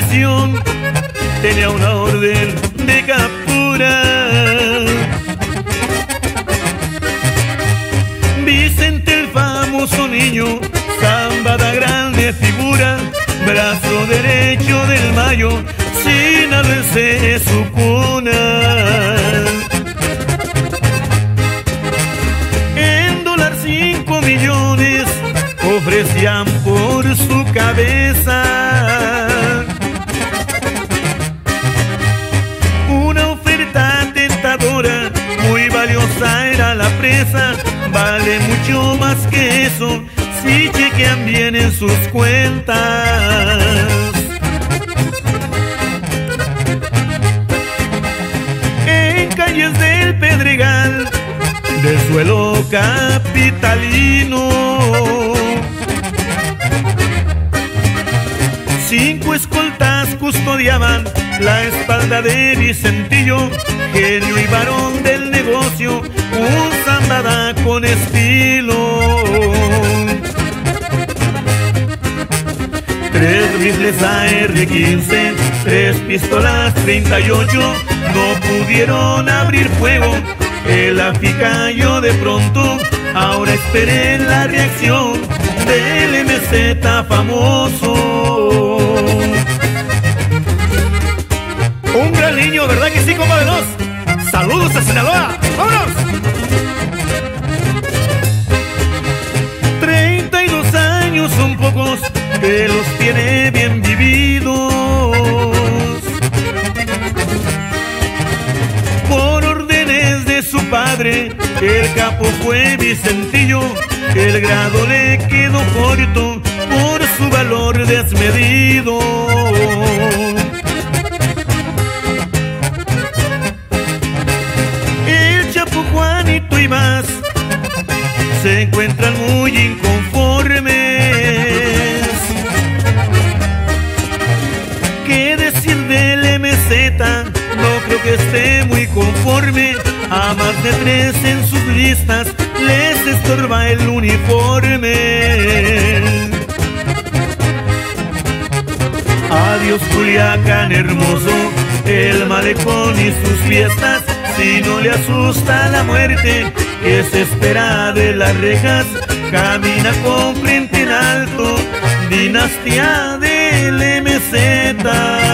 prisión tenía una orden de captura. Vicente, el famoso niño, Zambada, grande figura, brazo derecho del Mayo, Sinaloa es su cuna. En $5 millones ofrecían por su cabeza. Una oferta tentadora, muy valiosa era la presa. Vale mucho más que eso si chequean bien en sus cuentas. En calles del Pedregal, del suelo capitalino, 5 escoltas custodiaban la espalda de Vicentillo, genio y varón del negocio, un Zambada con estilo. 3 rifles AR-15, 3 pistolas 38, no pudieron abrir fuego. El AFI cayó de pronto, ahora esperen la reacción del MZ famoso. Un gran niño, ¿verdad que sí, compadre? ¡Saludos a Sinaloa! ¡Vámonos! 32 años son pocos, que los tiene bien vividos. Por órdenes de su padre, el capo fue Vicentillo, el grado le quedó corto por su valor desmedido. El Chapo, Juanito y más se encuentran muy inconformes. ¿Qué decir del MZ? No creo que esté muy conforme. A más de 3 en sus listas les estorba el uniforme. Adiós Culiacán hermoso, el malecón y sus fiestas. Si no le asusta la muerte que se espera de las rejas, camina con frente en alto, dinastía del MZ.